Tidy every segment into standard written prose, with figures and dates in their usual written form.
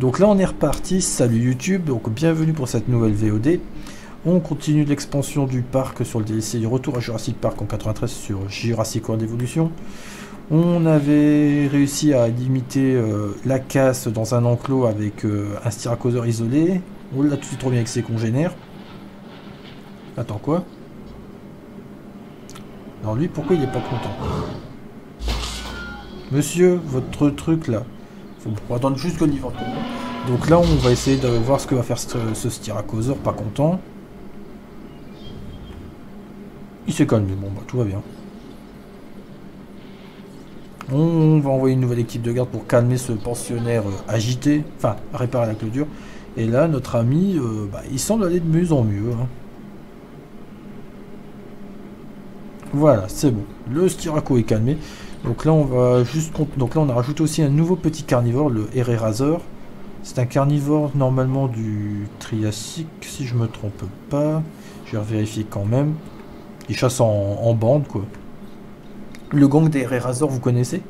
Donc là on est reparti, salut YouTube, donc bienvenue pour cette nouvelle VOD. On continue l'expansion du parc sur le DLC Retour à Jurassic Park en 93 sur Jurassic World Evolution. On avait réussi à limiter la casse dans un enclos avec un styracosaure isolé. On l'a tout de suite remis avec ses congénères. Attends, quoi? Non, lui, pourquoi il est pas content? Monsieur, votre truc là. Faut attendre juste que l'hiver tombe. Donc là, on va essayer de voir ce que va faire ce styracosaure pas content. Il s'est calmé, bon bah tout va bien. On va envoyer une nouvelle équipe de garde pour calmer ce pensionnaire agité, enfin réparer la clôture. Et là, notre ami, il semble aller de mieux en mieux. Hein. Voilà, c'est bon. Le styraco est calmé. Donc là, on a rajouté aussi un nouveau petit carnivore, le Herrerasaur. C'est un carnivore normalement du Triassique, si je me trompe pas. Je vais vérifier quand même. Il chasse en bande, quoi. Le gang des Herrerasaur, vous connaissez?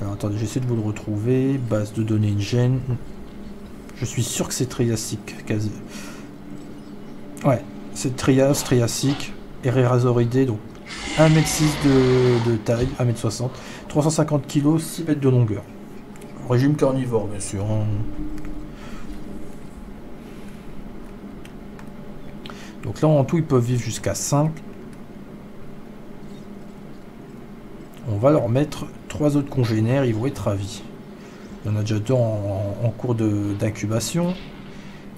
Alors attendez, j'essaie de vous le retrouver. Base de données InGen. Je suis sûr que c'est Triassique, quasi. Ouais, c'est Triassique. Herrerasauridé, donc 1,6 m de taille, 1,60 m, 350 kg, 6 mètres de longueur. Régime carnivore, bien sûr. Hein. Donc là, en tout, ils peuvent vivre jusqu'à 5. On va leur mettre 3 autres congénères, ils vont être ravis. Il y en a déjà 2 en cours d'incubation.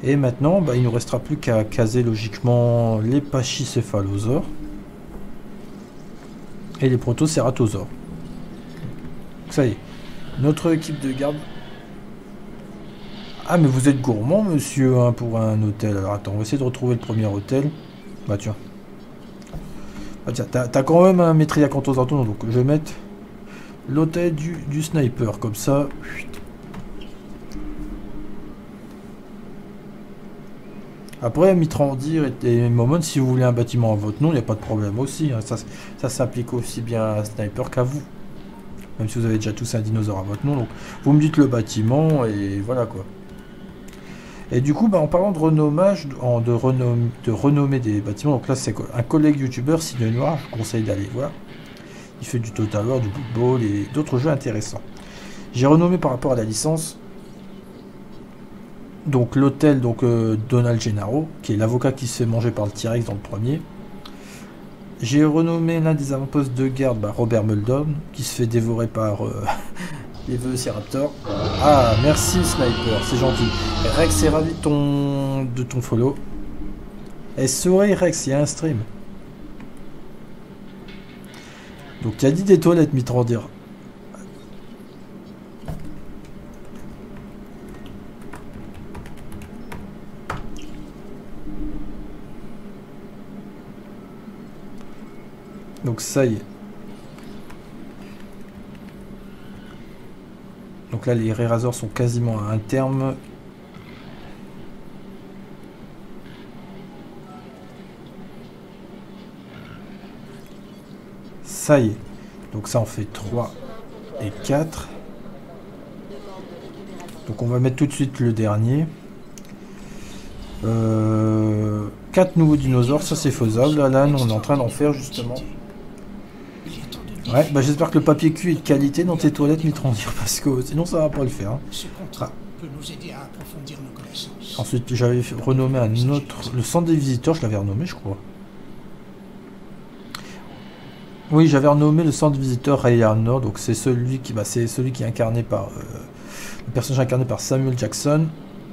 Et maintenant, il nous restera plus qu'à caser logiquement les Pachycéphalosaures et les Protocératosaures. Ça y est, notre équipe de garde. Ah, mais vous êtes gourmand, monsieur, hein, pour un hôtel. Alors attends, on va essayer de retrouver le premier hôtel. Bah tiens. Ah tiens, t'as quand même un Métriacanthosaure, donc je vais mettre l'hôtel du sniper, comme ça. Après, Mitrandir et Momon, si vous voulez un bâtiment à votre nom, il n'y a pas de problème aussi. Hein. Ça s'applique aussi bien à un sniper qu'à vous. Même si vous avez déjà tous un dinosaure à votre nom. Donc, vous me dites le bâtiment et voilà quoi. Et du coup, en parlant de renommage, de renommer des bâtiments, donc là c'est quoi? Un collègue youtubeur, Sine Noir, je vous conseille d'aller voir. Il fait du Total War, du Football et d'autres jeux intéressants. J'ai renommé par rapport à la licence. Donc l'hôtel, Donald Gennaro, qui est l'avocat qui se fait manger par le T-Rex dans le premier. J'ai renommé l'un des avant-postes de garde, Robert Muldoon, qui se fait dévorer par les Velociraptor. Ah, merci Sniper, c'est gentil. Rex est ravi de ton follow. Et souris Rex, il y a un stream. Donc il y a 10 des toilettes, Mitrandir. Donc ça y est. Donc là les Herrerasaurs sont quasiment à un terme. Ça y est. Donc ça en fait 3 et 4. Donc on va mettre tout de suite le dernier. 4 nouveaux dinosaures, ça c'est faisable. Là nous, on est en train d'en faire justement. Ouais, j'espère que le papier cuit est de qualité dans tes toilettes, Mitrandir, parce que sinon ça va pas le faire. Hein. Ah. Ensuite, j'avais renommé un autre... Le centre des visiteurs, je l'avais renommé, je crois. Oui, j'avais renommé le centre des visiteurs Ray Arnor, donc c'est celui qui est incarné par... le personnage incarné par Samuel Jackson,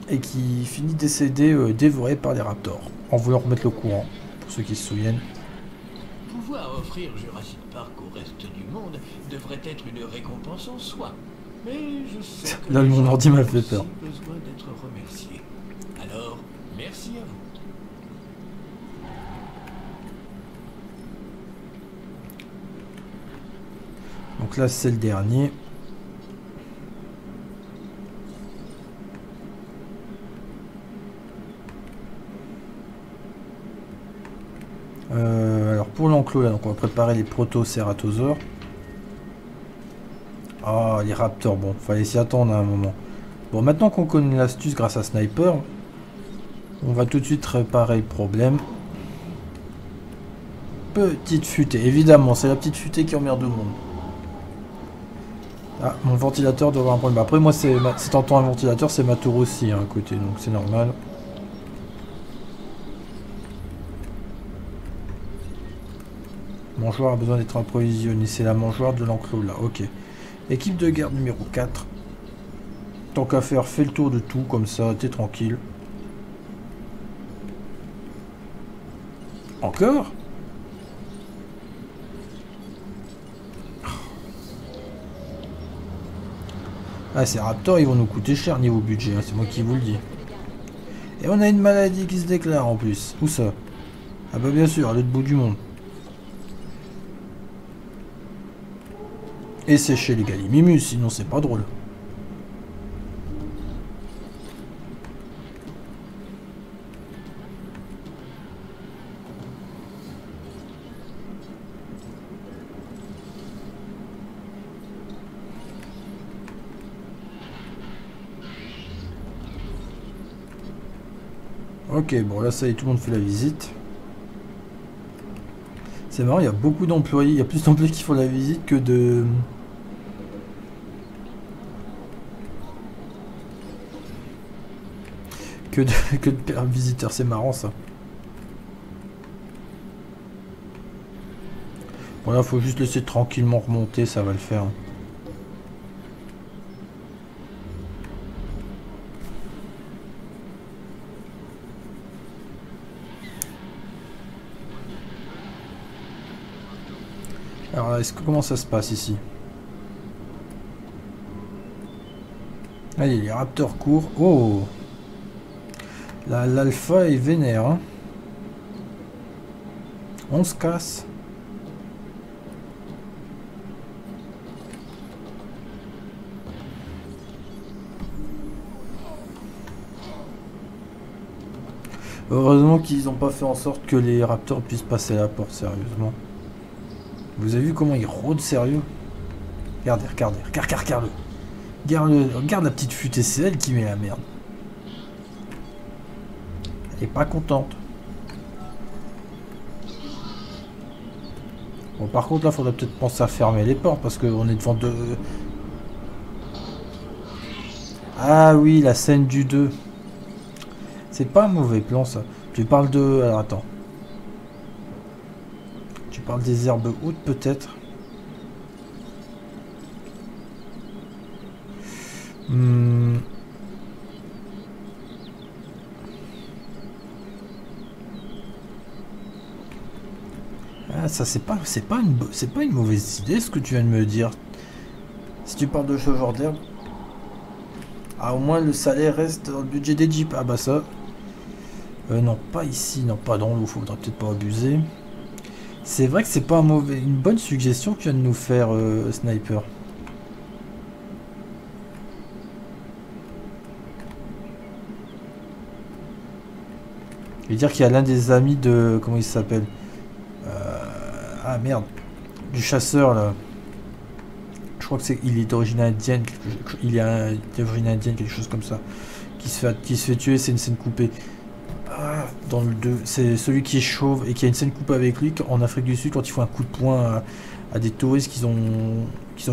et qui finit décédé, dévoré par les raptors, en voulant remettre le courant, pour ceux qui se souviennent. Pouvoir offrir Jurassic Park au reste du monde devrait être une récompense en soi. Mais je sais que là, mon ordi m'a fait peur. Besoin d'être remercié. Alors, merci à vous. Donc là, c'est le dernier. Alors pour l'enclos là, donc on va préparer les Protocératosaures. Ah, les raptors, bon, fallait s'y attendre à un moment. Bon, maintenant qu'on connaît l'astuce grâce à Sniper, on va tout de suite réparer le problème. Petite futée, évidemment, c'est la petite futée qui emmerde le monde. Ah, mon ventilateur doit avoir un problème. Après, moi, si t'entends un ventilateur, c'est ma tour aussi, hein, à côté, donc c'est normal. Mangeoire a besoin d'être approvisionné. C'est la mangeoire de l'enclos, là. Ok. Équipe de garde numéro 4. Tant qu'à faire, fais le tour de tout, comme ça, t'es tranquille. Encore ? Ah, ces raptors, ils vont nous coûter cher niveau budget, hein, c'est moi qui vous le dis. Et on a une maladie qui se déclare en plus. Où ça? Ah bah bien sûr, à l'autre bout du monde. Et c'est chez les Gallimimus, sinon c'est pas drôle. Ok, bon là ça y est, tout le monde fait la visite. C'est marrant, il y a beaucoup d'employés, il y a plus d'employés qui font la visite que de... que de visiteurs, c'est marrant ça. Bon là, faut juste laisser tranquillement remonter, ça va le faire. Alors, comment ça se passe ici? Allez, les raptors courent. Oh! L'alpha est vénère. Hein. On se casse. Heureusement qu'ils n'ont pas fait en sorte que les raptors puissent passer la porte, sérieusement. Vous avez vu comment il rôde sérieux? Regardez, regardez, regarde, regarde la petite futée, c'est elle qui met la merde. Elle est pas contente. Bon, par contre, là, faudrait peut-être penser à fermer les portes parce qu'on est devant deux. Ah oui, la scène du 2. C'est pas un mauvais plan, ça. Tu parles de. Alors, attends. On parle des herbes hautes peut-être. Ah, ça c'est pas une mauvaise idée ce que tu viens de me dire. Si tu parles de ce genre d'herbe. Ah, au moins le salaire reste dans le budget des jeeps. Ah bah ça. Non, pas ici, non, pas dans l'eau, faudra peut-être pas abuser. C'est vrai que c'est pas un mauvais, une bonne suggestion que tu viens de nous faire, Sniper. Je veux dire qu'il y a l'un des amis de... Comment il s'appelle? Ah merde. Du chasseur, là. Je crois que c'est... Il est d'origine indienne. Il est d'origine indienne, quelque chose comme ça. Qui se fait tuer, c'est une scène coupée. Ah, dans le 2, c'est celui qui est chauve et qui a une scène coupée avec lui en Afrique du Sud quand ils font un coup de poing à des touristes qui ont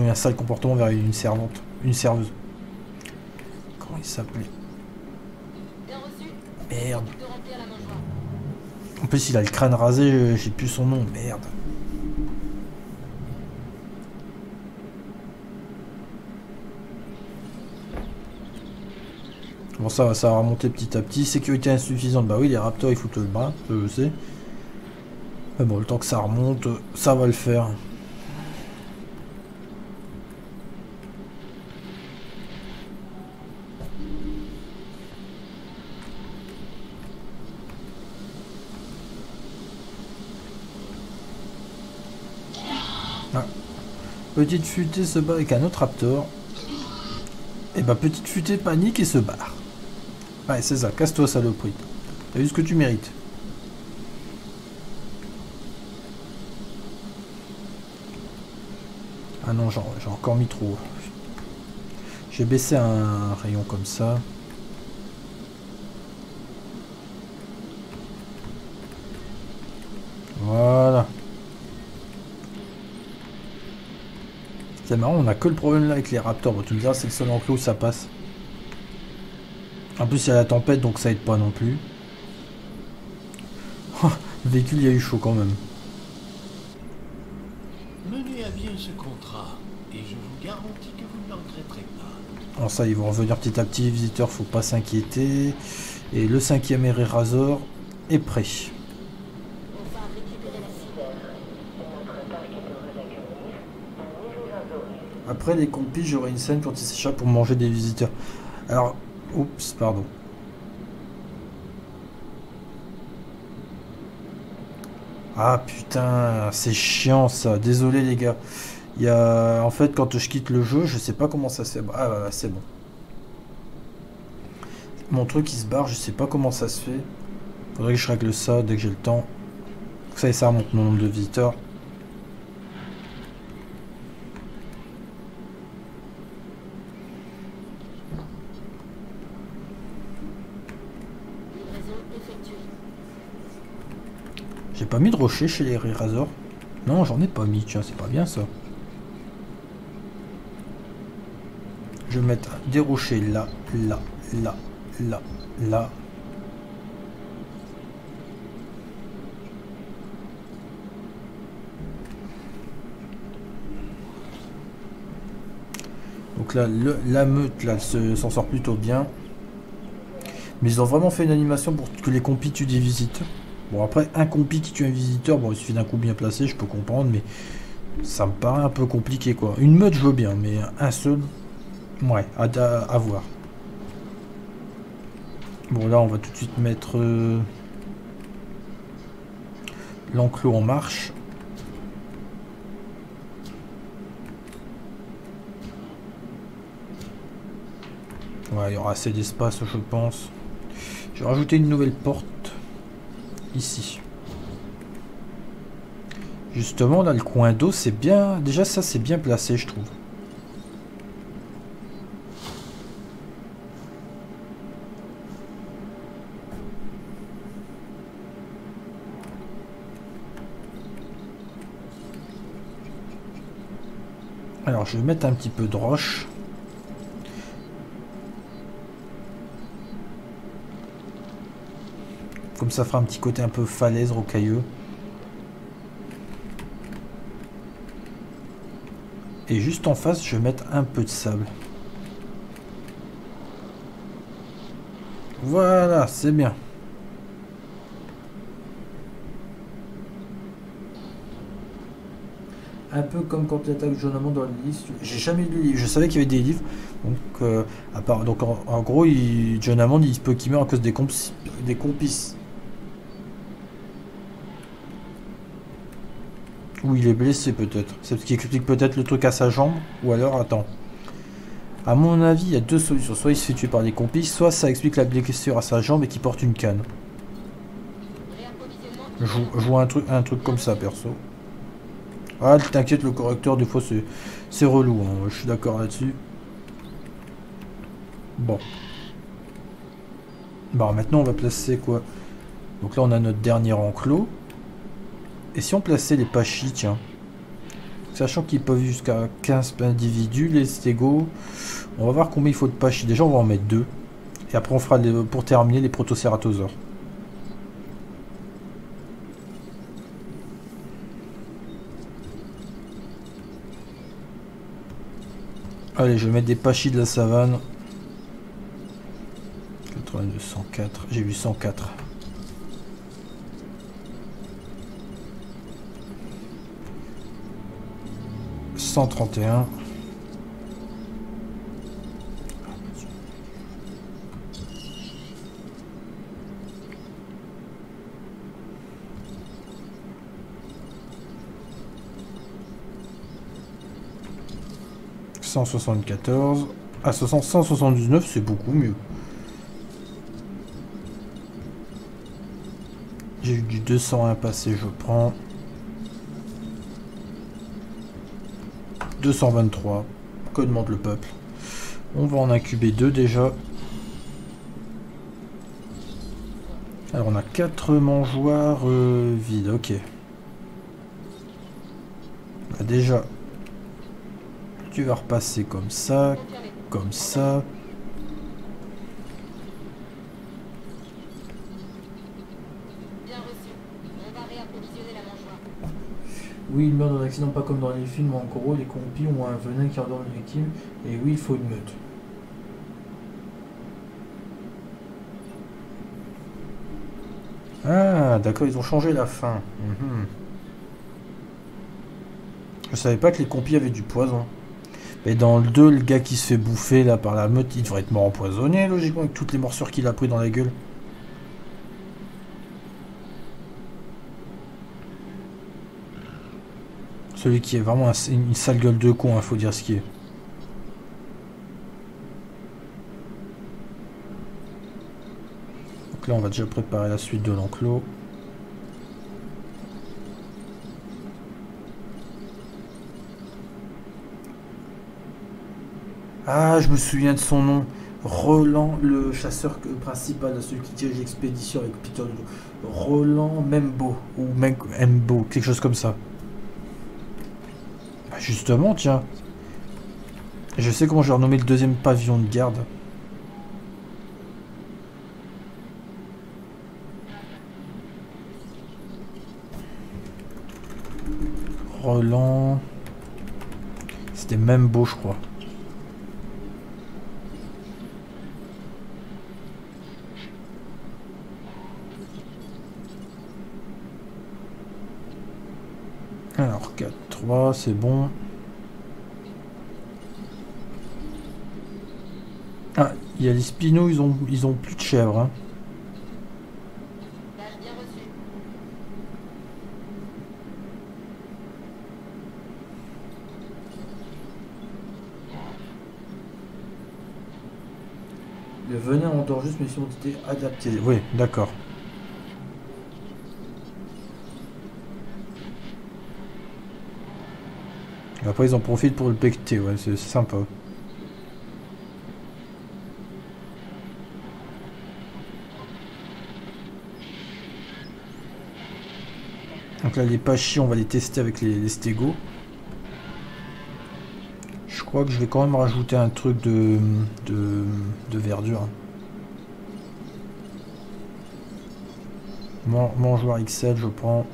eu un sale comportement vers une servante, une serveuse. Comment il s'appelait? Merde. En plus il a le crâne rasé, j'ai plus son nom, merde. Bon, ça va remonter petit à petit. Sécurité insuffisante. Bah oui, les raptors, ils foutent le bras. Je sais. Mais bon, le temps que ça remonte, ça va le faire. Ah. Petite futée se bat avec un autre raptor. Et bah, petite futée panique et se barre. Ouais, c'est ça, casse-toi, saloperie. T'as vu ce que tu mérites. Ah non, j'ai encore mis trop. J'ai baissé un rayon comme ça. Voilà. C'est marrant, on a que le problème là avec les raptors. Bon, tu me diras, c'est le seul enclos où ça passe. En plus, il y a la tempête, donc ça aide pas non plus. Le véhicule, il y a eu chaud quand même. Menez à bien ce contrat, et je vous garantis que vous ne l'entraînerez pas. Alors ça, ils vont revenir petit à petit, les visiteurs, faut pas s'inquiéter. Et le 5e Herrerasaur est prêt. Après les compis, j'aurai une scène quand il s'échappe pour manger des visiteurs. Alors, oups, pardon. Ah putain, c'est chiant ça. Désolé les gars. Il y a, en fait, quand je quitte le jeu, je sais pas comment ça se fait. Ah bah, c'est bon. Mon truc il se barre, je sais pas comment ça se fait. Faudrait que je règle ça dès que j'ai le temps. Ça et ça remonte mon nombre de visiteurs. J'ai pas mis de rocher chez les Herrerasaur. Non, j'en ai pas mis, tiens, c'est pas bien ça. Je vais mettre des rochers là, là, là, là, là. Donc là, la meute là s'en sort plutôt bien. Mais ils ont vraiment fait une animation pour que les compis tuent des visiteurs. Bon, après, un compi qui tue un visiteur, bon, il suffit d'un coup bien placé, je peux comprendre, mais ça me paraît un peu compliqué, quoi. Une meute, je veux bien, mais un seul, ouais, à voir. Bon, là, on va tout de suite mettre l'enclos en marche. Ouais, il y aura assez d'espace, je pense. Je vais rajouter une nouvelle porte. Ici. Justement, là, le coin d'eau, c'est bien... Déjà, ça, c'est bien placé, je trouve. Alors, je vais mettre un petit peu de roche. Comme ça fera un petit côté un peu falaise, rocailleux. Et juste en face, je vais mettre un peu de sable. Voilà, c'est bien. Un peu comme quand tu attaques John Hammond dans le livre. J'ai jamais lu le livre. Je savais qu'il y avait des livres. Donc, à part, donc en gros, John Hammond, il se peut qu'il meure à cause des complices. Ou il est blessé peut-être. C'est ce qui explique peut-être le truc à sa jambe. Ou alors, attends. À mon avis, il y a deux solutions. Soit il se fait tuer par des compis, soit ça explique la blessure à sa jambe et qu'il porte une canne. Je vois un truc comme ça, perso. Ah, t'inquiète, le correcteur, des fois, c'est relou. Hein. Je suis d'accord là-dessus. Bon. Bon, maintenant, on va placer quoi? Donc là, on a notre dernier enclos. Et si on plaçait les pachis, tiens, sachant qu'ils peuvent jusqu'à 15 individus, les stégos, on va voir combien il faut de pachis. Déjà, on va en mettre 2. Et après, on fera pour terminer les protocératosaures. Allez, je vais mettre des pachis de la savane. 82, 104. J'ai vu 104. « 131. » « 174. » Ah, « 179, c'est beaucoup mieux. » J'ai eu du 201 passé, je prends... 223, que demande le peuple? On va en incuber deux déjà. Alors on a 4 mangeoires vides, ok. Bah déjà, tu vas repasser comme ça, comme ça. Oui, il meurt dans un accident, pas comme dans les films, en gros, les compis ont un venin qui endort une victime, et oui, il faut une meute. Ah, d'accord, ils ont changé la fin. Je savais pas que les compis avaient du poison. Mais dans le 2, le gars qui se fait bouffer là par la meute, il devrait être mort empoisonné, logiquement, avec toutes les morsures qu'il a pris dans la gueule. Celui qui est vraiment une sale gueule de con, faut dire ce qui est. Donc là, on va déjà préparer la suite de l'enclos. Ah, je me souviens de son nom. Roland, le chasseur principal, celui qui dirige l'expédition avec Peter Dolo. Roland Tembo, ou Membo, quelque chose comme ça. Justement, tiens. Je sais comment je vais renommer le deuxième pavillon de garde. Roland. C'était même beau, je crois. Alors, 4. C'est bon. Ah, il y a les Spino, ils ont plus de chèvres. Hein. Le venin endort juste, mais ils ont été adaptés. Oui, d'accord. Après, ils en profitent pour le becter, ouais, c'est sympa. Donc là, les pachis, on va les tester avec les stégos. Je crois que je vais quand même rajouter un truc de verdure. Mangeoire XL, je prends.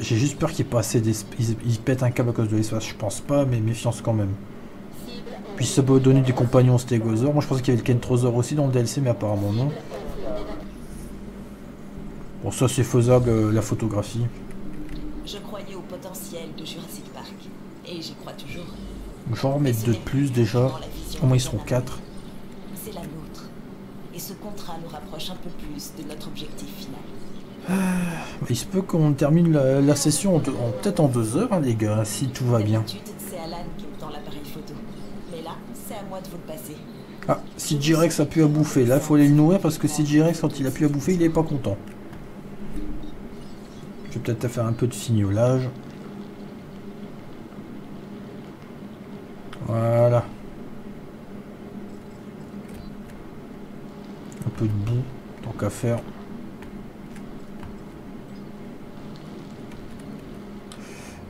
J'ai juste peur qu'il n'y ait pas assez d'espace. Ils pètent un câble à cause de l'espace, je pense pas, mais méfiance quand même. Puis ça peut donner des compagnons stégosaures. Moi je pensais qu'il y avait le kentrosaure aussi dans le DLC, mais apparemment non. Bon, ça c'est faisable, la photographie. Je croyais au potentiel de Jurassic Park, et j'y crois toujours. J'en remets 2 de plus déjà. Au moins ils seront 4. C'est la nôtre, et ce contrat nous rapproche un peu plus de notre objectif final. Il se peut qu'on termine la session peut-être en 2 heures, hein, les gars, si tout va bien. Ah, si J-Rex a pu à bouffer, là, il faut aller le nourrir parce que si J-Rex, quand il a pu à bouffer, il n'est pas content. Je vais peut-être faire un peu de signolage. Voilà. Un peu de boue, tant qu'à faire.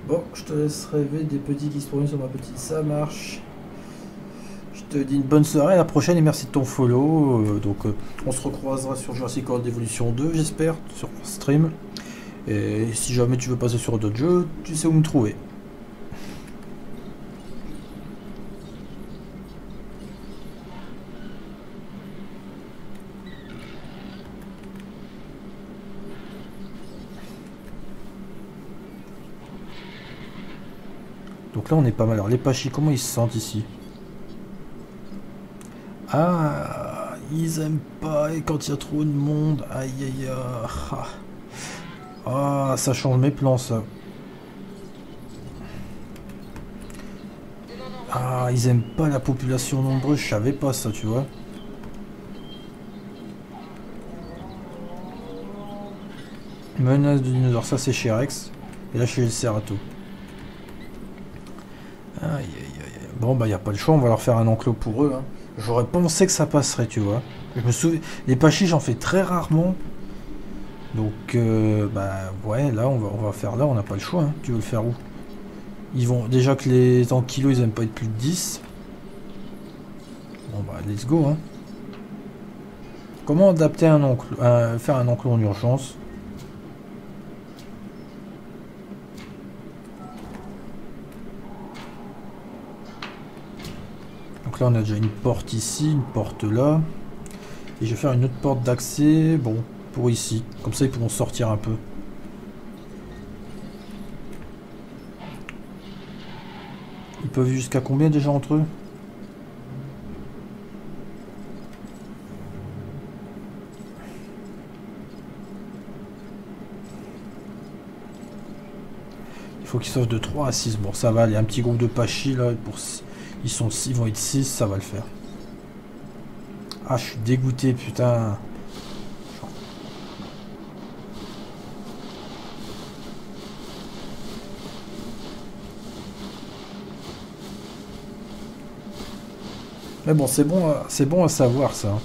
Bon, je te laisse rêver des petits qui se promènent sur ma petite, ça marche. Je te dis une bonne soirée, à la prochaine et merci de ton follow. Donc on se recroisera sur Jurassic World Evolution 2, j'espère, sur stream. Et si jamais tu veux passer sur d'autres jeux, tu sais où me trouver. Là on est pas mal. Alors les pachis, comment ils se sentent ici? Ah, ils aiment pas, et quand il y a trop de monde, aïe aïe aïe. Ah, ça change mes plans ça. Ah, ils aiment pas la population nombreuse, je savais pas ça, tu vois. Menace de dinosaures, ça c'est chez Rex, et là chez le Ceratops. Bon, bah, il n'y a pas le choix, on va leur faire un enclos pour eux. Hein. J'aurais pensé que ça passerait, tu vois. Je me souviens, les pachis, j'en fais très rarement. Donc, bah, ouais, là, on va faire là, on n'a pas le choix. Hein. Tu veux le faire où? Ils vont, déjà que les ankylos, ils n'aiment pas être plus de 10. Bon, bah, let's go, hein. Comment adapter un enclos, faire un enclos en urgence? Donc là on a déjà une porte ici, une porte là. Et je vais faire une autre porte d'accès, bon, pour ici. Comme ça ils pourront sortir un peu. Ils peuvent jusqu'à combien déjà entre eux? Il faut qu'ils sortent de 3 à 6. Bon, ça va aller. Un petit groupe de pachis là. Pour 6. Ils sont 6, ils vont être 6, ça va le faire. Ah, je suis dégoûté, putain. Mais bon, c'est bon à savoir ça.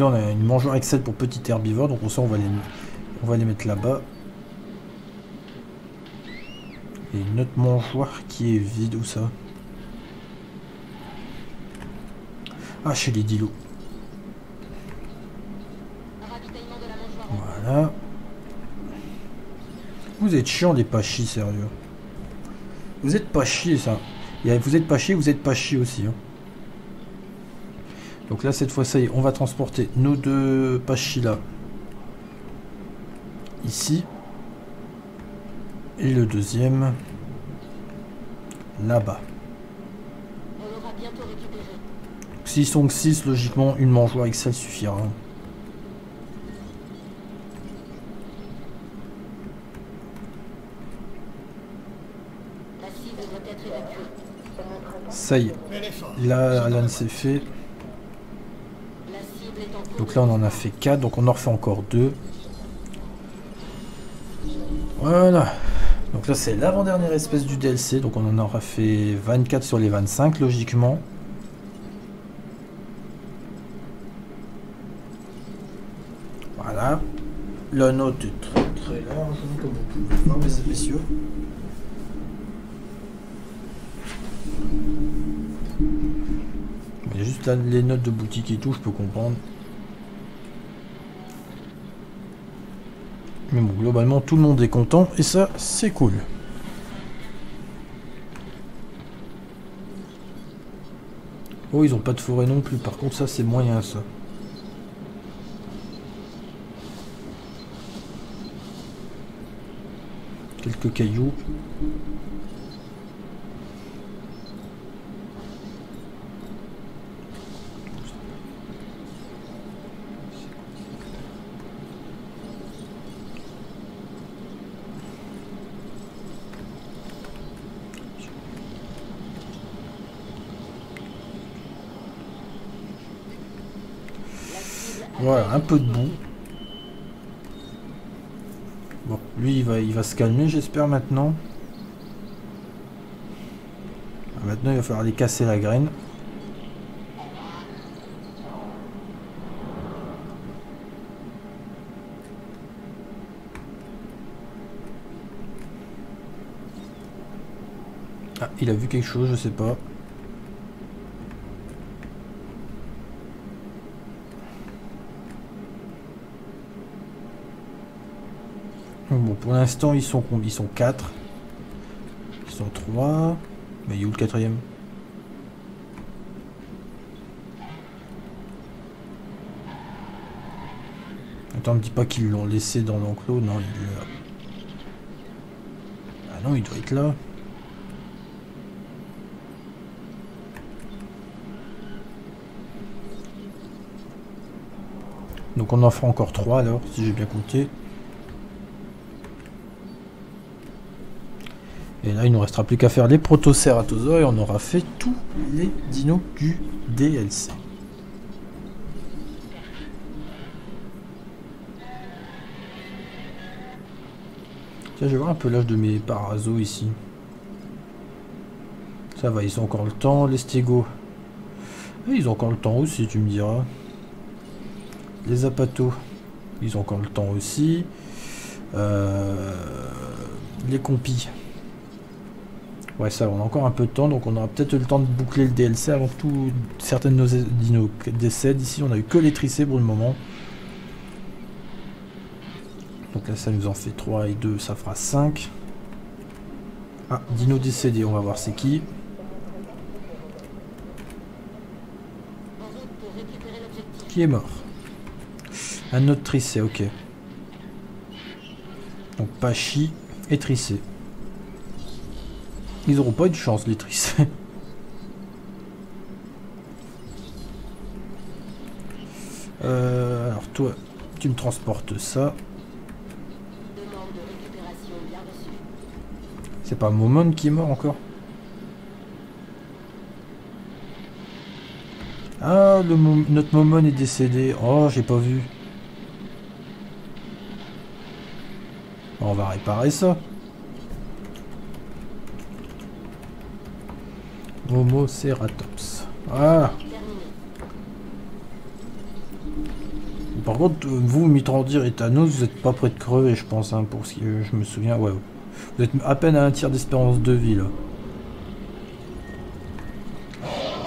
Là on a une mangeoire Excel pour petit herbivore, donc ça on va les mettre là-bas. Et une autre mangeoire qui est vide, où ça? Ah, chez les dilos. Voilà. Vous êtes chiants les pachis, sérieux. Vous êtes pas chiés ça. Et vous êtes pas chiés aussi. Hein. Donc là, cette fois, ça y est, on va transporter nos deux pachis là. Ici. Et le deuxième. Là-bas. S'ils sont que 6, logiquement, une mangeoire XL suffira. Ça y est. Là, Alan, c'est fait. Donc là on en a fait 4, donc on en refait encore 2. Voilà. Donc là c'est l'avant-dernière espèce du DLC, donc on en aura fait 24 sur les 25 logiquement. Voilà. La note est très large, comme vous pouvez voir, mes messieurs. Il y a juste là, les notes de boutique et tout, je peux comprendre. Mais bon, globalement, tout le monde est content et ça, c'est cool. Oh, ils n'ont pas de forêt non plus. Par contre, ça, c'est moyen, ça. Quelques cailloux. Voilà, un peu de boue. Bon, lui, il va se calmer, j'espère, maintenant. Alors, maintenant, il va falloir aller casser la graine. Ah, il a vu quelque chose, je sais pas. Bon, pour l'instant, ils sont 4. Ils sont 3. Mais il est où le quatrième? Attends, me dis pas qu'ils l'ont laissé dans l'enclos. Non, il est là. Ah non, il doit être là. Donc on en fera encore 3 alors, si j'ai bien compté. Et là, il nous restera plus qu'à faire les Protocératosaures et on aura fait tous les dinos du DLC. Tiens, je vais voir un peu l'âge de mes parasos ici. Ça va, ils ont encore le temps, les stégos. Et ils ont encore le temps aussi, tu me diras. Les apatos, ils ont encore le temps aussi. Les compis. Ouais, ça, on a encore un peu de temps, donc on aura peut-être le temps de boucler le DLC avant que tout, certaines de nos dinos décèdent. Ici, on a eu que les tricés pour le moment. Donc là, ça nous en fait 3 et 2, ça fera 5. Ah, dino décédé, on va voir c'est qui. Qui est mort? Un autre tricé, ok. Donc Pachy et tricé. Ils n'auront pas eu de chance, les tricés. Alors toi, tu me transportes ça. C'est pas Momon qui est mort encore? Ah, notre Momon est décédé. Oh, j'ai pas vu. On va réparer ça. Homocératops. Voilà. Par contre, vous, Mitrandir et Thanos, vous n'êtes pas près de crever, je pense, hein, pour ce que je me souviens. Ouais. Vous êtes à peine à un tiers d'espérance de vie là.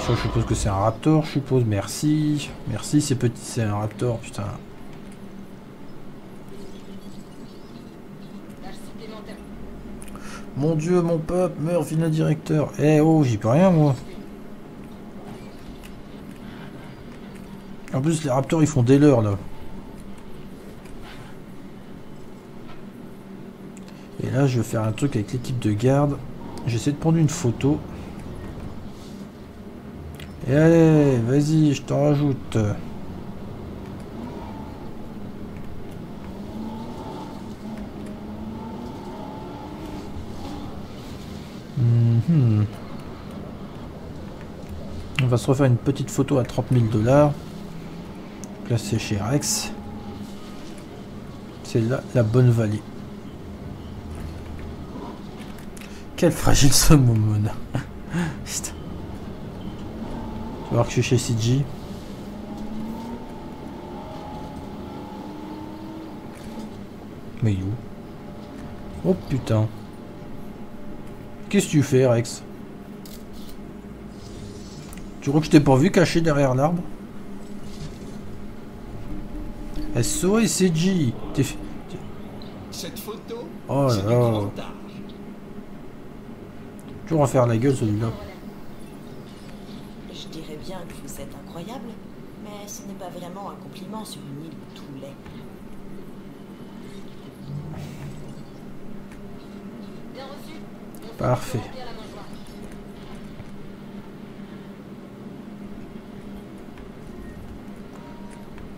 Je suppose que c'est un raptor, je suppose. Merci. Merci, c'est petit, c'est un raptor, putain. Mon dieu, mon peuple, meurt, vilain directeur. Eh oh, j'y peux rien moi. En plus, les raptors ils font des leurs là. Et là, je vais faire un truc avec l'équipe de garde. J'essaie de prendre une photo. Et allez, vas-y, je t'en rajoute. On va se refaire une petite photo à 30 000 $. Là, c'est chez Rex. C'est là la bonne vallée. Quel fragile ce Momon. Tu vas voir que je suis chez CG. Mais il est où? Oh putain. Qu'est-ce que tu fais, Rex? Tu crois que je t'ai pas vu caché derrière l'arbre? SOS CG. Cette photo. Oh là là. À faire la gueule celui-là. Je dirais bien que vous êtes incroyable, mais ce n'est pas vraiment un compliment sur une île tout laid. Parfait.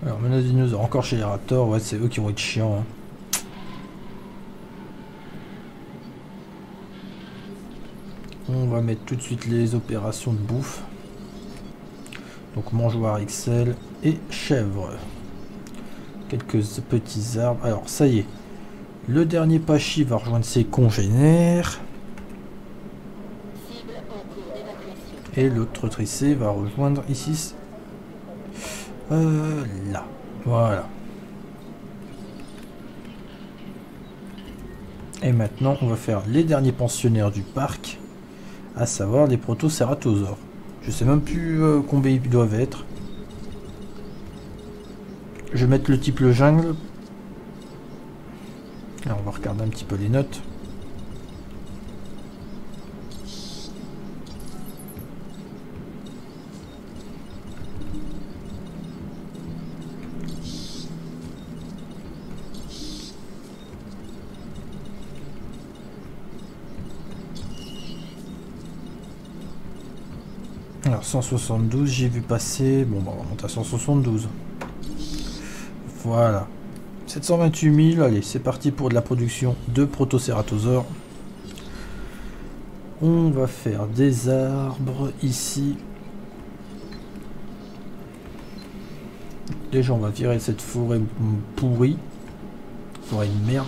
Alors menace dinosaure encore chez les raptors, ouais c'est eux qui vont être chiants. Hein. On va mettre tout de suite les opérations de bouffe. Donc mangeoire XL et chèvre. Quelques petits arbres. Alors ça y est. Le dernier Pachy va rejoindre ses congénères. Et l'autre tricé va rejoindre ici. Là. Voilà. Et maintenant on va faire les derniers pensionnaires du parc. À savoir les Protocératosaures. Je sais même plus combien ils doivent être. Je vais mettre le type le jungle. Alors on va regarder un petit peu les notes. Alors 172, j'ai vu passer. Bon, bah, on remonte à 172. Voilà. 728 000, allez, c'est parti pour de la production de Protocératosaure. On va faire des arbres ici. Déjà, on va virer cette forêt pourrie. Forêt de merde.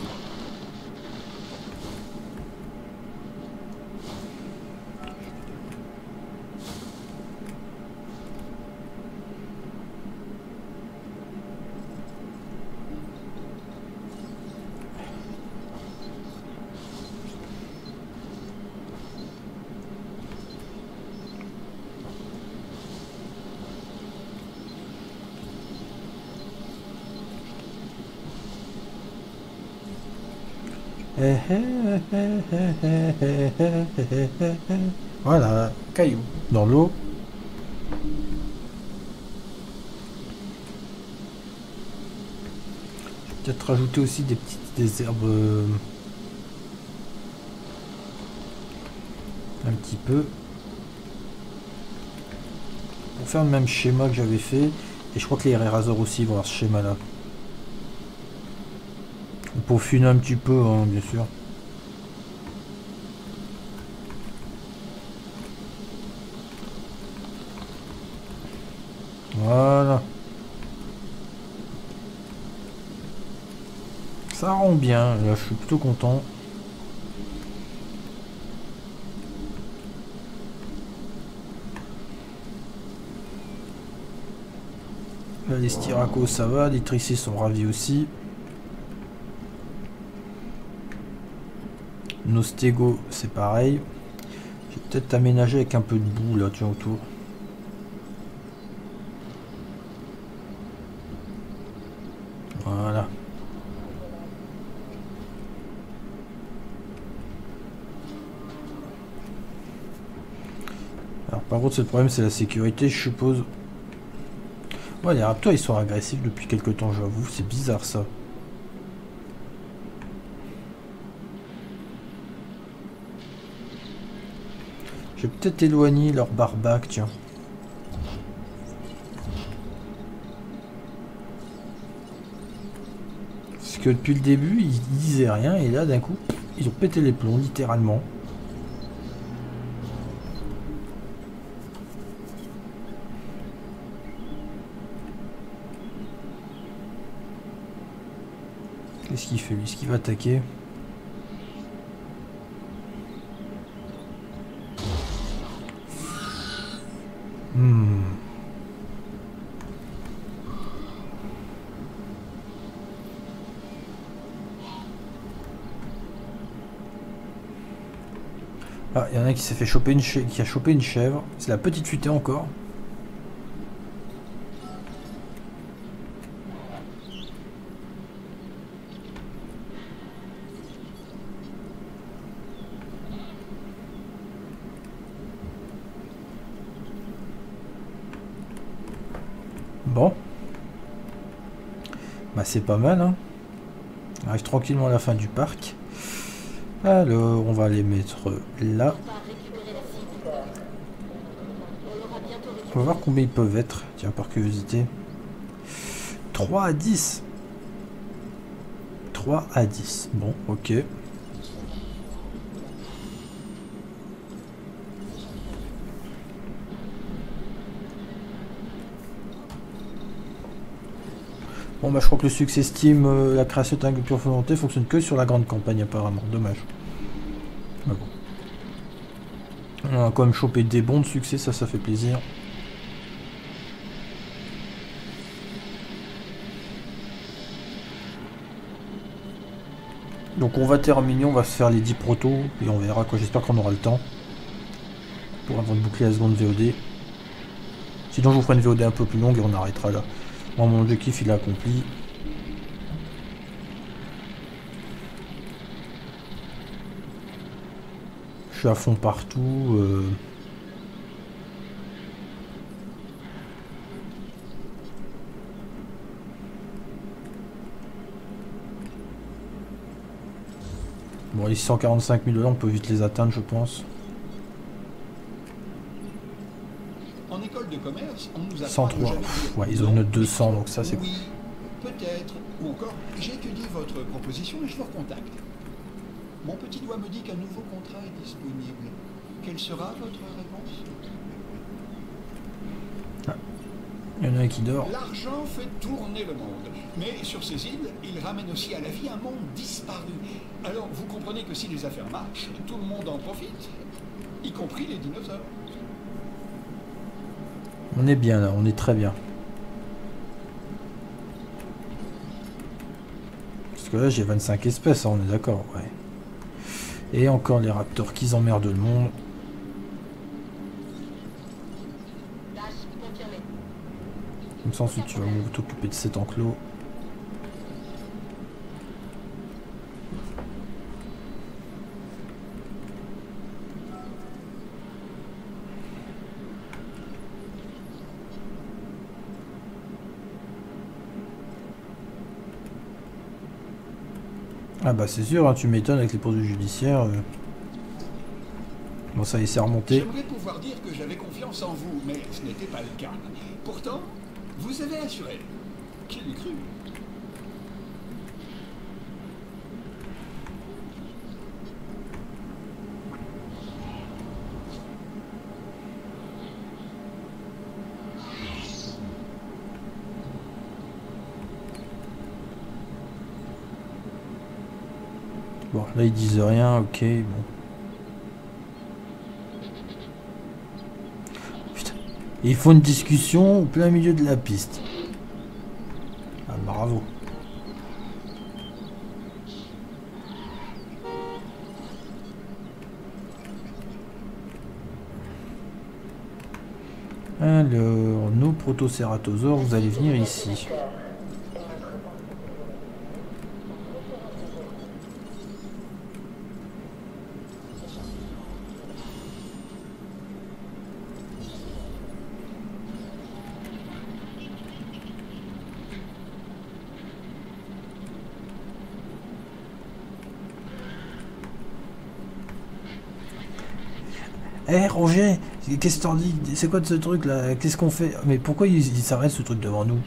Voilà, caillou dans l'eau. Peut-être rajouter aussi des petites herbes un petit peu pour faire le même schéma que j'avais fait, et je crois que les Herrerasaur aussi vont avoir ce schéma là. On peaufine un petit peu, hein, bien sûr. Voilà. Ça rend bien, là je suis plutôt content. Là, les styracos ça va, les tricés sont ravis aussi. Nos stégos c'est pareil. J'ai peut-être aménagé avec un peu de boue là, tu vois, autour. Voilà. Alors par contre, le problème c'est la sécurité, je suppose. Ouais, les raptors ils sont agressifs depuis quelque temps, j'avoue, c'est bizarre ça. J'ai peut-être éloigné leur barbac, tiens. Parce que depuis le début, ils disaient rien, et là, d'un coup, ils ont pété les plombs, littéralement. Qu'est-ce qu'il fait, lui? Est-ce qu'il va attaquer? Ah, il y en a qui s'est fait choper une chèvre, qui a chopé une chèvre. C'est la petite futée encore. Bon. Bah c'est pas mal, hein. On arrive tranquillement à la fin du parc. Alors, on va les mettre là. On va voir combien ils peuvent être. Tiens, par curiosité. 3 à 10. 3 à 10. Bon, ok. Bon bah je crois que le succès Steam, la création d'un pure volonté fonctionne que sur la grande campagne apparemment, dommage. Mais bon. On a quand même chopé des bons de succès, ça fait plaisir. Donc on va terminer, on va se faire les 10 protos et on verra quoi, j'espère qu'on aura le temps. Pour avant de boucler la seconde VOD. Sinon je vous ferai une VOD un peu plus longue et on arrêtera là. Bon, mon objectif il est accompli. Je suis à fond partout. Bon, les 145 000 $, on peut vite les atteindre, je pense. 103, ouais, ils ont une note 200, donc ça c'est cool. peut-être, ou encore j'étudie votre proposition et je vous recontacte. Mon petit doigt me dit qu'un nouveau contrat est disponible. Quelle sera votre réponse? Il y en a qui dort. L'argent fait tourner le monde. Mais sur ces îles, il ramène aussi à la vie un monde disparu. Alors vous comprenez que si les affaires marchent, tout le monde en profite, y compris les dinosaures. On est bien là, on est très bien. Parce que là j'ai 25 espèces, on est d'accord, ouais. Et encore les raptors qui emmerdent le monde. Comme ça ensuite tu vas t'occuper de cet enclos. Ah bah c'est sûr, hein, tu m'étonnes avec les poursuites judiciaires. Bon, ça y est, c'est remonté. J'aimerais pouvoir dire que j'avais confiance en vous, mais ce n'était pas le cas. Pourtant... vous avez assuré. Qui l'eût cru? Bon, là ils disent rien, ok, bon. Ils font une discussion au plein milieu de la piste. Ah, bravo. Alors, nos protocératosaures, vous allez venir ici. Hey Roger, qu'est-ce que t'en dis? C'est quoi de ce truc là? Qu'est-ce qu'on fait? Mais pourquoi ils s'arrêtent ce truc devant nous?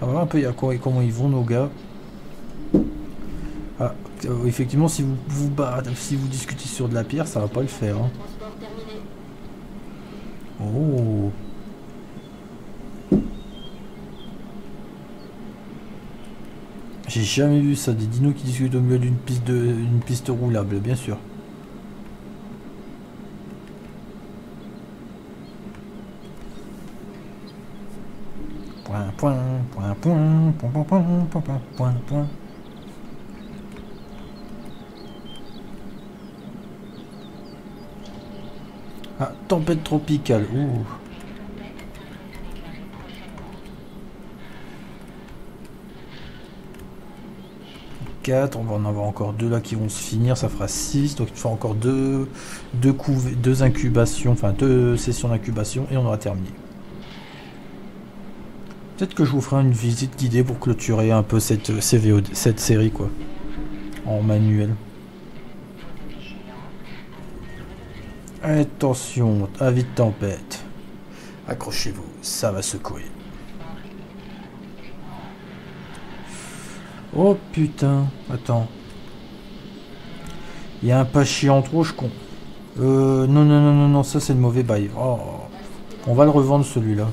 On va voir un peu comment ils vont nos gars. Ah, effectivement, si vous battez, si vous discutez sur de la pierre, ça va pas le faire. Hein. Oh. J'ai jamais vu ça, des dinos qui discutent au milieu d'une piste roulable, bien sûr. Point, point, point, point, point, point, point, point, point. Ah, tempête tropicale. Ouh. Quatre, on va en avoir encore deux là qui vont se finir, ça fera 6. Donc il faut encore deux incubations, enfin 2 sessions d'incubation et on aura terminé. Peut-être que je vous ferai une visite guidée pour clôturer un peu cette série quoi, en manuel. Attention, avis de tempête. Accrochez-vous, ça va secouer. Oh putain, attends. Il y a un pachy en trop, je con. Non, non, non, non, non, ça c'est le mauvais bail. Oh. On va le revendre celui-là.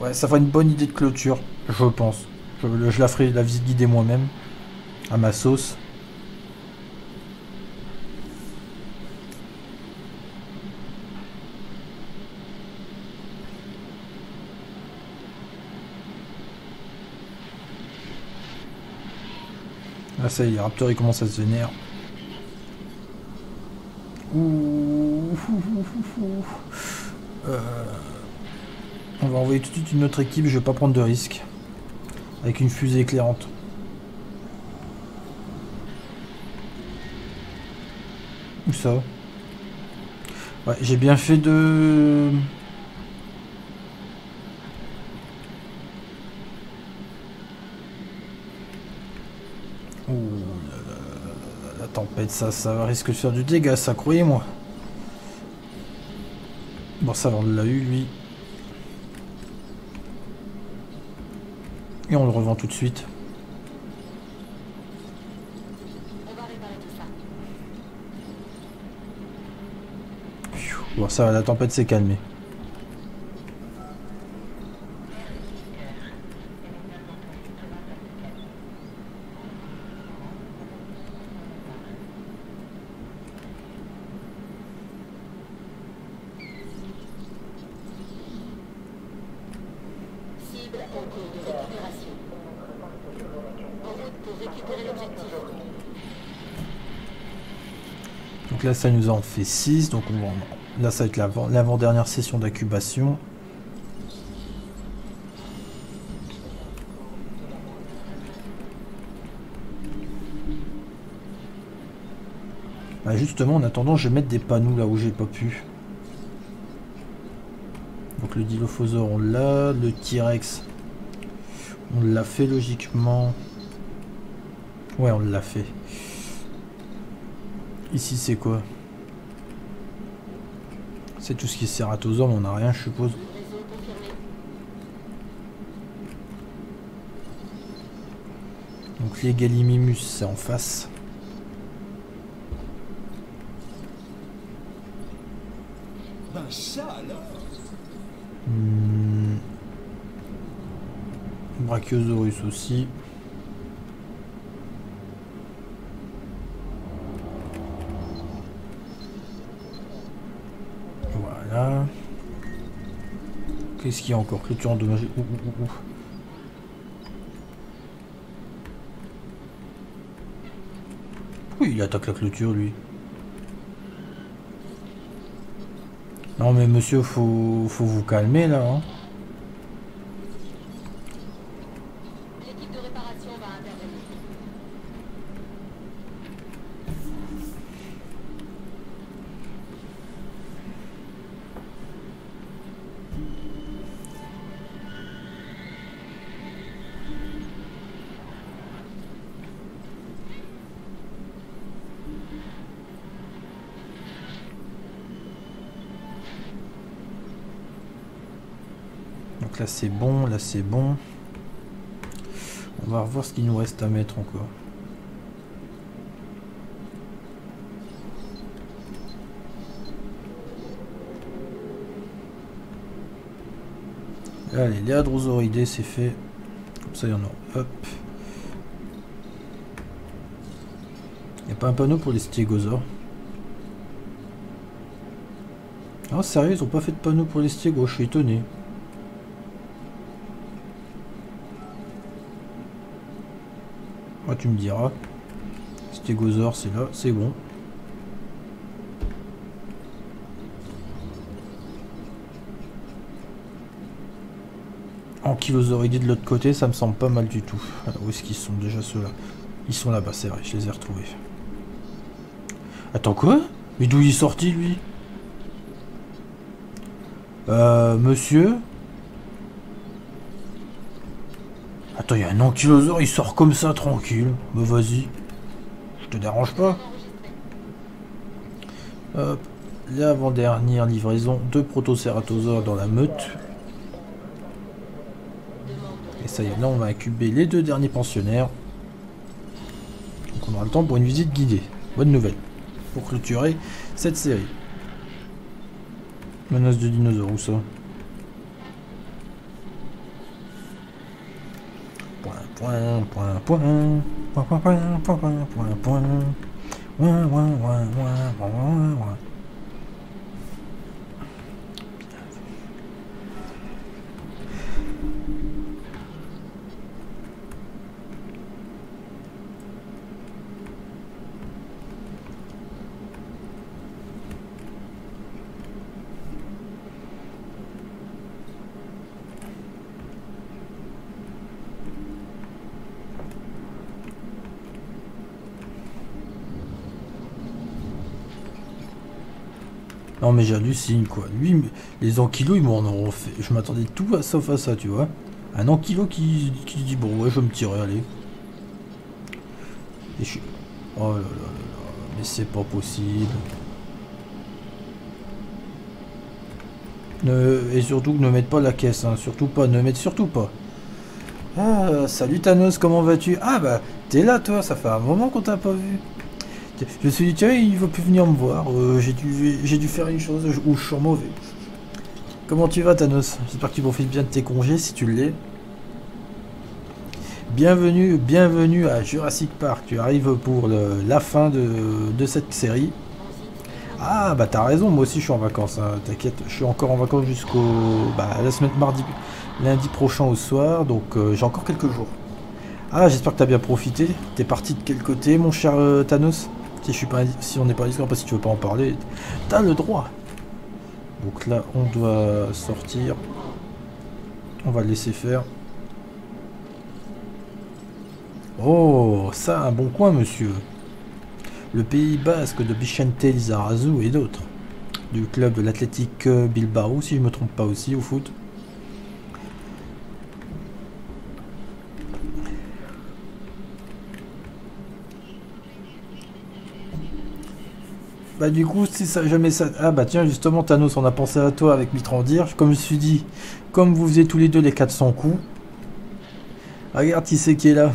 Ouais, ça fera une bonne idée de clôture, je pense. Je la ferai la visite guidée moi-même, à ma sauce. Ah ça y est, les raptors ils commencent à se vénérer. Ouh, on va envoyer tout de suite une autre équipe, je vais pas prendre de risque. Avec une fusée éclairante. Où ça? Ouais, j'ai bien fait de... Ouh, la tempête, ça risque de faire du dégât, ça, croyez-moi. Bon, ça, on l'a eu, lui. et on le revend tout de suite. Bon, ça va, la tempête s'est calmée. Donc là, ça nous en fait 6, donc on va en... Là, ça va être l'avant-dernière session d'incubation. Bah justement, en attendant, je vais mettre des panneaux là où j'ai pas pu. Donc le Dilophosaure, on l'a. Le T-Rex, on l'a fait logiquement. Ouais, on l'a fait. Ici, c'est quoi ? C'est tout ce qui est Ceratosaure, mais on n'a rien, je suppose. Donc les Gallimimus, c'est en face. Ben ça alors. Brachiosaurus aussi. Qu'est-ce qu'il y a encore? Clôture endommagée. Oui, il attaque la clôture, lui. Non, mais monsieur, faut vous calmer, là. Hein. L'équipe de réparation va intervenir. Là c'est bon, là c'est bon. On va revoir ce qu'il nous reste à mettre encore. Allez, les Herrerasauridés, c'est fait. Comme ça il y en a. Hop. Il n'y a pas un panneau pour les Stégosaures. Ah sérieux, ils n'ont pas fait de panneau pour les Stégos, je suis étonné. Ah, tu me diras. Stegosaure, c'est là, c'est bon. Ankylosauridé de l'autre côté, ça me semble pas mal du tout. Alors, où est-ce qu'ils sont déjà ceux-là? Ils sont là-bas, c'est vrai, je les ai retrouvés. Attends, quoi? Mais d'où il est sorti, lui? Monsieur? Attends, il y a un ankylosaure, il sort comme ça, tranquille. Bah vas-y, je te dérange pas. Hop, l'avant-dernière livraison de Protocératosaure dans la meute. Et ça y est, là on va incuber les deux derniers pensionnaires. Donc on aura le temps pour une visite guidée. Bonne nouvelle, pour clôturer cette série. Menace de dinosaures, où ça ? Point, point, point, point, point, point, point, point, point, point, point, point. Non mais j'hallucine quoi, lui, les ankylos ils m'en auront fait, je m'attendais tout à, sauf à ça tu vois, un ankylo qui dit bon ouais je vais me tirer, allez. Et je... Oh là là là là, mais c'est pas possible. Et surtout ne mettez pas la caisse, hein. Surtout pas, ne mettez surtout pas. Ah, salut Thanos, comment vas-tu? Ah bah, t'es là toi, ça fait un moment qu'on t'a pas vu. Je me suis dit, tiens, il veut plus venir me voir, j'ai dû faire une chose, ou je suis mauvais. Comment tu vas Thanos? J'espère que tu profites bien de tes congés, si tu l'es. Bienvenue à Jurassic Park, tu arrives pour la fin de cette série. Ah bah t'as raison, moi aussi je suis en vacances, hein, t'inquiète, je suis encore en vacances jusqu'au... Bah la semaine lundi prochain au soir, donc j'ai encore quelques jours. Ah j'espère que t'as bien profité, t'es parti de quel côté mon cher Thanos? Si on n'est pas indiscret, parce que tu veux pas en parler, t'as le droit. Donc là on doit sortir, on va le laisser faire. Oh ça un bon coin monsieur. Le Pays Basque de Vicente Lizarazu et d'autres, du club de l'Athletic Bilbao, si je ne me trompe pas aussi, au foot. Bah du coup, si ça jamais ça... Ah bah tiens, justement, Thanos, on a pensé à toi avec Mitrandir. Comme je me suis dit, comme vous faisiez tous les deux les 400 coups, regarde qui c'est qui est là.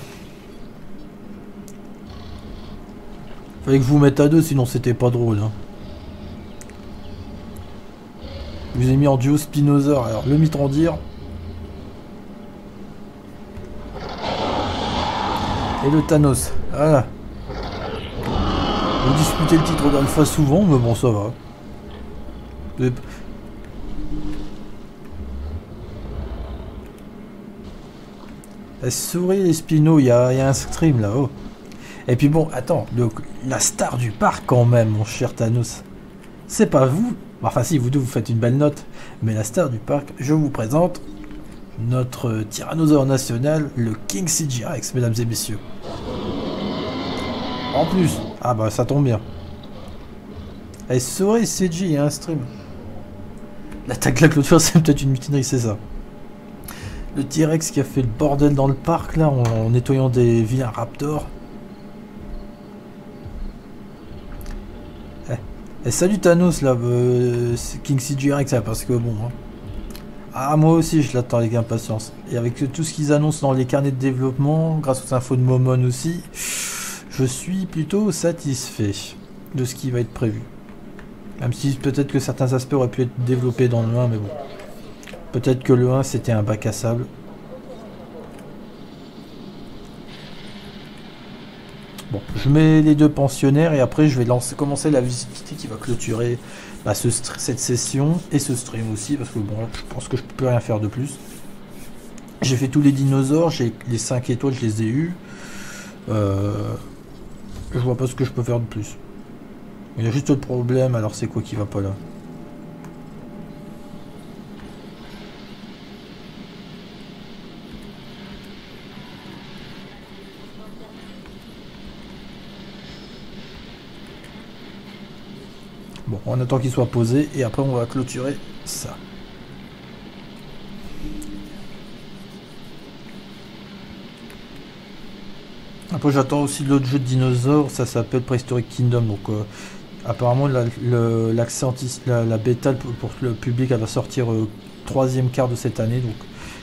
Fallait que je vous mette à deux, sinon c'était pas drôle. Hein. Je vous ai mis en duo Spinosaure. Alors, le Mitrandir. Et le Thanos. Voilà. Vous disputez le titre d'Alpha souvent, mais bon, ça va. Elle sourit les Spinos, il y a un stream là-haut. Et puis bon, attends, donc, la star du parc quand même, mon cher Thanos. C'est pas vous, enfin si, vous deux vous faites une belle note, mais la star du parc, je vous présente notre tyrannosaure national, le King CGRX, mesdames et messieurs. En plus, ah bah ça tombe bien. Et souris CG, il y a un stream. L'attaque de la clôture, c'est peut-être une mutinerie, c'est ça. Le T-Rex qui a fait le bordel dans le parc, là, en nettoyant des vilains raptors. Et salut Thanos là, King CGRX, parce que bon. Hein. Ah, moi aussi je l'attends avec impatience. Et avec tout ce qu'ils annoncent dans les carnets de développement, grâce aux infos de Momon aussi, je suis plutôt satisfait de ce qui va être prévu. Même si peut-être que certains aspects auraient pu être développés dans le 1, mais bon. Peut-être que le 1 c'était un bac à sable. Bon, je mets les deux pensionnaires et après je vais commencer la visite qui va clôturer bah, cette session et ce stream aussi, parce que bon, je pense que je peux rien faire de plus. J'ai fait tous les dinosaures, j'ai les 5 étoiles, je les ai eues. Je vois pas ce que je peux faire de plus. Il y a juste le problème, alors c'est quoi qui va pas là? Bon, on attend qu'il soit posé et après on va clôturer ça. Après j'attends aussi l'autre jeu de dinosaures, ça s'appelle Prehistoric Kingdom. Donc apparemment la bêta pour le public elle va sortir 3e quart de cette année. Donc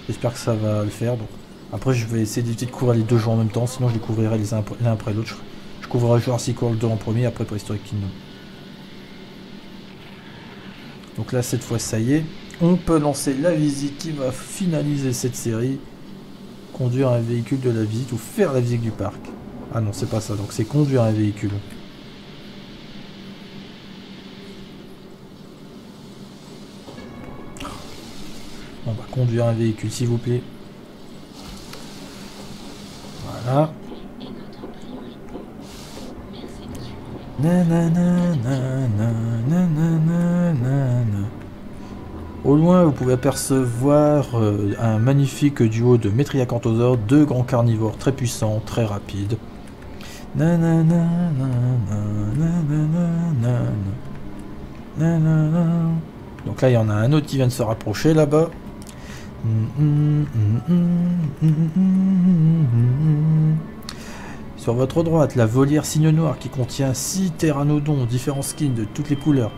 j'espère que ça va le faire. Donc, après je vais essayer d'éviter de couvrir les deux jeux en même temps, sinon je les couvrirai les uns l'un après l'autre. Je couvrirai Jurassic World 2 en premier, après Prehistoric Kingdom. Donc là, cette fois, ça y est. On peut lancer la visite qui va finaliser cette série. Conduire un véhicule de la visite ou faire la visite du parc. Ah non, c'est pas ça. Donc c'est conduire un véhicule. On va conduire un véhicule, s'il vous plaît. Voilà. Au loin, vous pouvez apercevoir un magnifique duo de Métriacanthosaure, deux grands carnivores très puissants, très rapides. Donc là, il y en a un autre qui vient de se rapprocher là-bas. Sur votre droite, la volière Sine Noir qui contient 6 ptéranodons, différents skins de toutes les couleurs.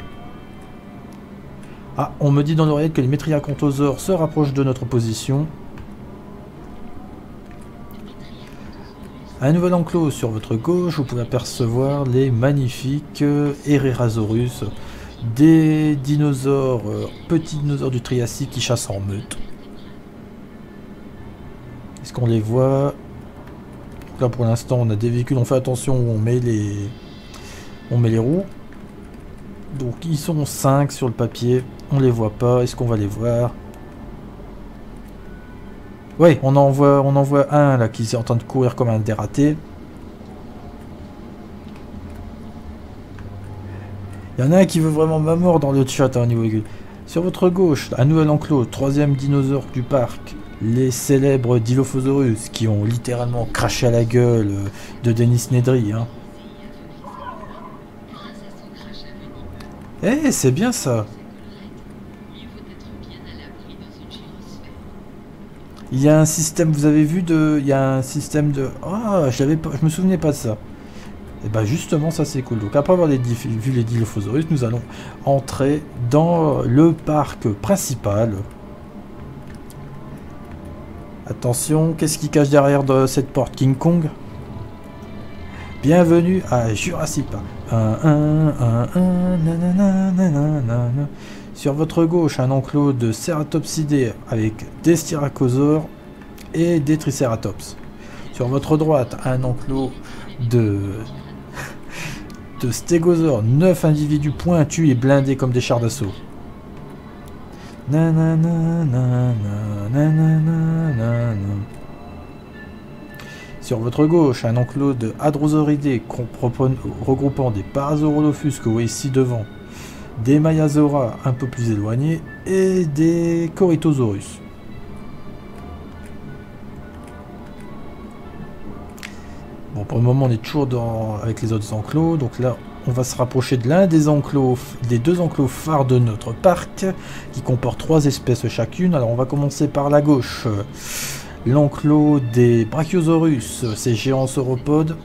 Ah, on me dit dans l'oreillette que les Métriacanthosaures se rapprochent de notre position. Un nouvel enclos sur votre gauche, vous pouvez apercevoir les magnifiques Herrerasaurus, des dinosaures, petits dinosaures du Triassique qui chassent en meute. Est-ce qu'on les voit? Là pour l'instant on a des véhicules, on fait attention où on met les roues. Donc ils sont 5 sur le papier, on les voit pas, est-ce qu'on va les voir? Ouais, on en voit un là qui est en train de courir comme un dératé. Il y en a un qui veut vraiment ma mort dans le chat hein, au niveau aigu. Sur votre gauche, un nouvel enclos, troisième dinosaure du parc, les célèbres Dilophosaurus qui ont littéralement craché à la gueule de Dennis Nedry. Hein. Eh, c'est bien ça. Il y a un système, vous avez vu, il y a un système de... Ah, je me souvenais pas de ça. Et bah justement, ça c'est cool. Donc après avoir vu les Dilophosaurus, nous allons entrer dans le parc principal. Attention, qu'est-ce qui cache derrière de cette porte? King Kong? Bienvenue à Jurassic Park. Sur votre gauche, un enclos de Ceratopsidés avec des Styracosaures et des Triceratops. Sur votre droite, un enclos de Stegosaure. 9 individus pointus et blindés comme des chars d'assaut. Sur votre gauche, un enclos de Hadrosauridé regroupant des Parasaurolophus que vous voyez ici devant, des Mayasaura un peu plus éloignés et des Corytosaurus. Bon, pour le moment on est toujours avec les autres enclos, donc là on va se rapprocher de l'un des enclos, des deux enclos phares de notre parc qui comporte 3 espèces chacune. Alors on va commencer par la gauche, l'enclos des Brachiosaurus, ces géants sauropodes,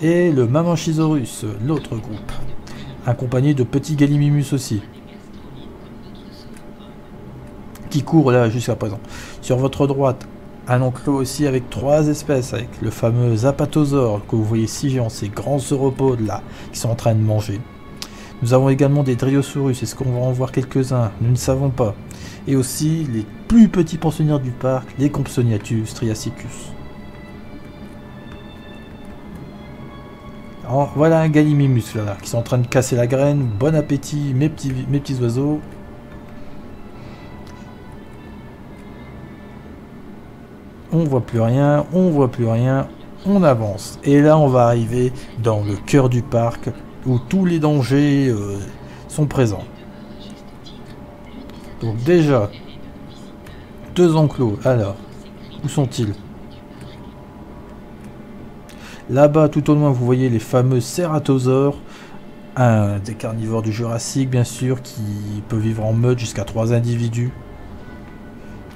et le Mamenchisaurus, l'autre groupe, accompagné de petits Gallimimus aussi, qui courent là jusqu'à présent. Sur votre droite, un enclos aussi avec 3 espèces, avec le fameux Apatosaure, que vous voyez si géant, ces grands sauropodes là, qui sont en train de manger. Nous avons également des Dryosaurus, est-ce qu'on va en voir quelques-uns? Nous ne savons pas. Et aussi les plus petits pensionnaires du parc, les Compsognathus triassicus. Alors, voilà un Gallimimus là, qui sont en train de casser la graine. Bon appétit mes petits oiseaux. On voit plus rien, on avance. Et là on va arriver dans le cœur du parc où tous les dangers sont présents. Donc déjà, 2 enclos, alors, où sont-ils? Là-bas, tout au loin, vous voyez les fameux Ceratosaures, un des carnivores du Jurassique, bien sûr, qui peut vivre en meute jusqu'à 3 individus.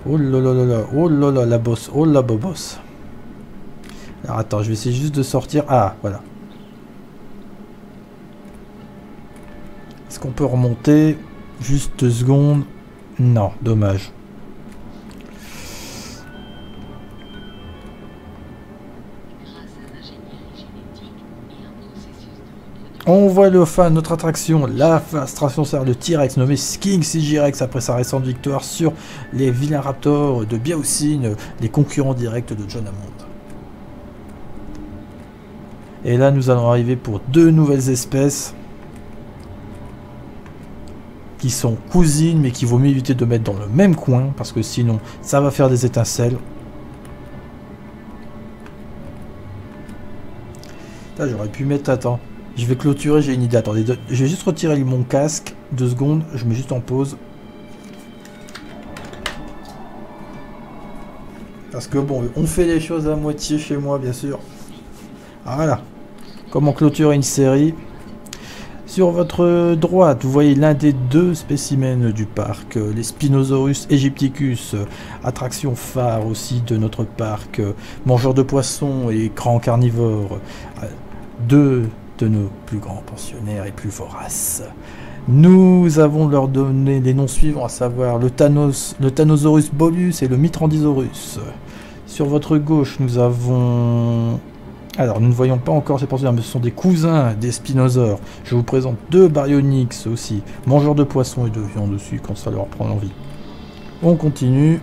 Oh là là, la bosse, oh la bobosse. Alors attends, je vais essayer juste de sortir, ah, voilà. Est-ce qu'on peut remonter? Juste 2 secondes. Non, dommage. On voit notre attraction, la Tracinosaure de T-Rex, nommé King Sigirex après sa récente victoire sur les vilains raptors de Biaoussine, les concurrents directs de John Hammond. Et là, nous allons arriver pour 2 nouvelles espèces qui sont cousines, mais qui vaut mieux éviter de mettre dans le même coin, parce que sinon, ça va faire des étincelles. Là, j'aurais pu mettre... Attends. Je vais clôturer, j'ai une idée. Attendez, je vais juste retirer mon casque. 2 secondes, je mets juste en pause. Parce que bon, on fait les choses à moitié chez moi, bien sûr. Voilà. Comment clôturer une série? Sur votre droite, vous voyez l'un des 2 spécimens du parc, les Spinosaurus aegypticus, attraction phare aussi de notre parc, mangeurs de poissons et grands carnivores. 2 de nos plus grands pensionnaires et plus voraces. Nous avons leur donné les noms suivants, à savoir le Thanosaurus bolus et le Mitrandisaurus. Sur votre gauche, nous avons Alors, nous ne voyons pas encore ces porteurs, mais ce sont des cousins des spinosaures. Je vous présente deux baryonyx aussi, mangeurs de poissons et de viande dessus, quand ça leur prend l'envie. On continue.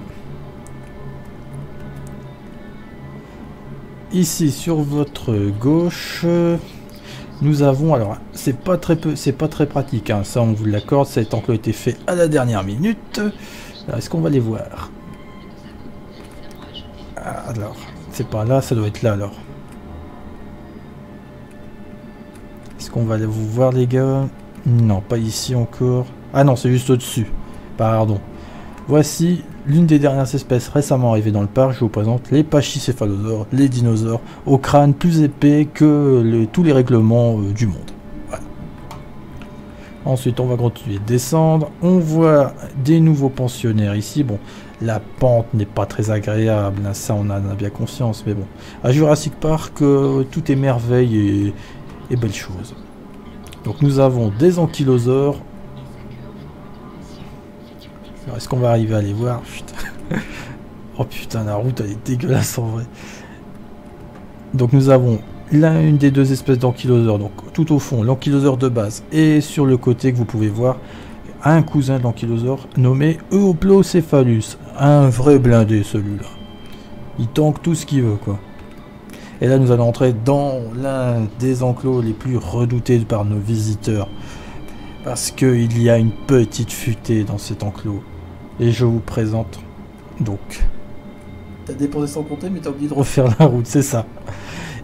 Ici, sur votre gauche, nous avons, alors c'est pas très peu, c'est pas très pratique, hein, ça on vous l'accorde, cet enclos a été fait à la dernière minute. Alors, est-ce qu'on va les voir? Alors, c'est pas là, ça doit être là alors. Est-ce qu'on va vous voir les gars? Non, pas ici encore. Ah non, c'est juste au-dessus. Pardon. Voici l'une des dernières espèces récemment arrivées dans le parc. Je vous présente les pachycéphalosaures, les dinosaures au crâne plus épais que tous les règlements du monde. Voilà. Ensuite, on va continuer de descendre. On voit des nouveaux pensionnaires ici. Bon, la pente n'est pas très agréable, ça on en a bien conscience. Mais bon, à Jurassic Park, tout est merveille et belle chose. Donc nous avons des ankylosaures. Alors, est-ce qu'on va arriver à les voir? Putain. Oh putain, la route elle est dégueulasse en vrai. Donc nous avons l'une des deux espèces d'ankylosaures. Donc tout au fond, l'ankylosaure de base. Et sur le côté que vous pouvez voir, un cousin de l'ankylosaure nommé Euoplocephalus. Un vrai blindé celui-là. Il tanque tout ce qu'il veut quoi. Et là nous allons entrer dans l'un des enclos les plus redoutés par nos visiteurs. Parce qu'il y a une petite futée dans cet enclos. Et je vous présente donc. T'as dépensé sans compter, mais t'as oublié de refaire la route, c'est ça.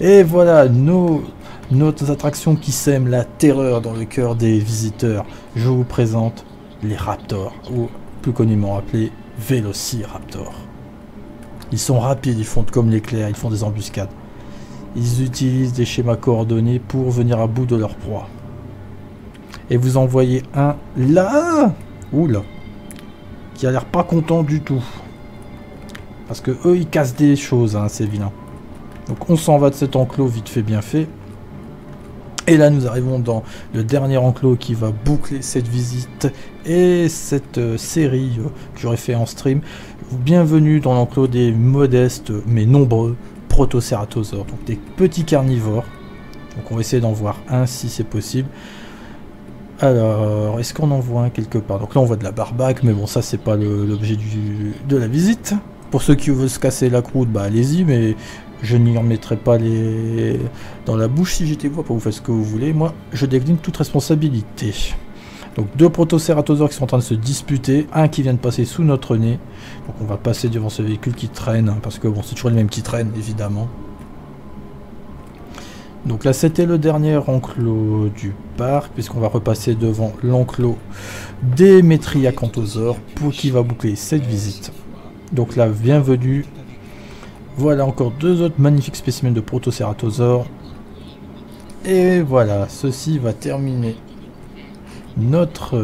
Et voilà notre attraction qui sème la terreur dans le cœur des visiteurs. Je vous présente les raptors, ou plus communément appelés Velociraptor. Ils sont rapides, ils font comme l'éclair, ils font des embuscades. Ils utilisent des schémas coordonnés pour venir à bout de leur proie. Et vous envoyez un là, oula, qui a l'air pas content du tout. Parce que eux ils cassent des choses, hein, c'est vilain. Donc on s'en va de cet enclos vite fait bien fait. Et là nous arrivons dans le dernier enclos qui va boucler cette visite et cette série que j'aurais fait en stream. Bienvenue dans l'enclos des modestes mais nombreux protocératosaures, donc des petits carnivores. Donc on va essayer d'en voir un si c'est possible. Alors, est-ce qu'on en voit un quelque part? Donc là, on voit de la barbaque, mais bon, ça, c'est pas l'objet de la visite. Pour ceux qui veulent se casser la croûte, bah allez-y, mais je n'y remettrai pas les dans la bouche si j'étais vous, pour vous faire ce que vous voulez. Moi, je décline toute responsabilité. Donc, deux protocératosaures qui sont en train de se disputer, un qui vient de passer sous notre nez. Donc, on va passer devant ce véhicule qui traîne, hein, parce que bon, c'est toujours le même qui traîne, évidemment. Donc là c'était le dernier enclos du parc, puisqu'on va repasser devant l'enclos des Métriacanthosaures pour qui va boucler cette visite. Donc là, bienvenue. Voilà encore deux autres magnifiques spécimens de Protocératosaures. Et voilà, ceci va terminer notre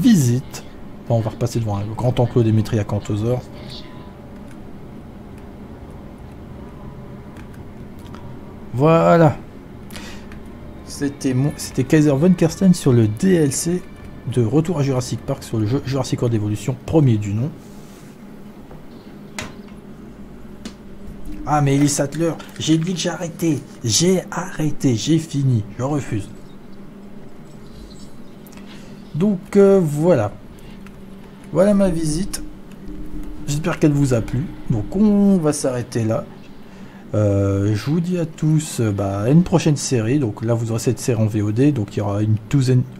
visite. Enfin, on va repasser devant le grand enclos des Métriacanthosaures. Voilà. C'était Kaiser Von Kersten sur le DLC de Retour à Jurassic Park sur le jeu Jurassic World Evolution, premier du nom. Ah mais Ellis Atler, j'ai dit que j'ai arrêté, j'ai fini, je refuse. Donc voilà. Voilà ma visite. J'espère qu'elle vous a plu. Donc on va s'arrêter là. Je vous dis à tous à une prochaine série. Donc là vous aurez cette série en VOD, donc il y aura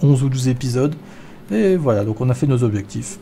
11 ou 12 épisodes. Et voilà, donc on a fait nos objectifs.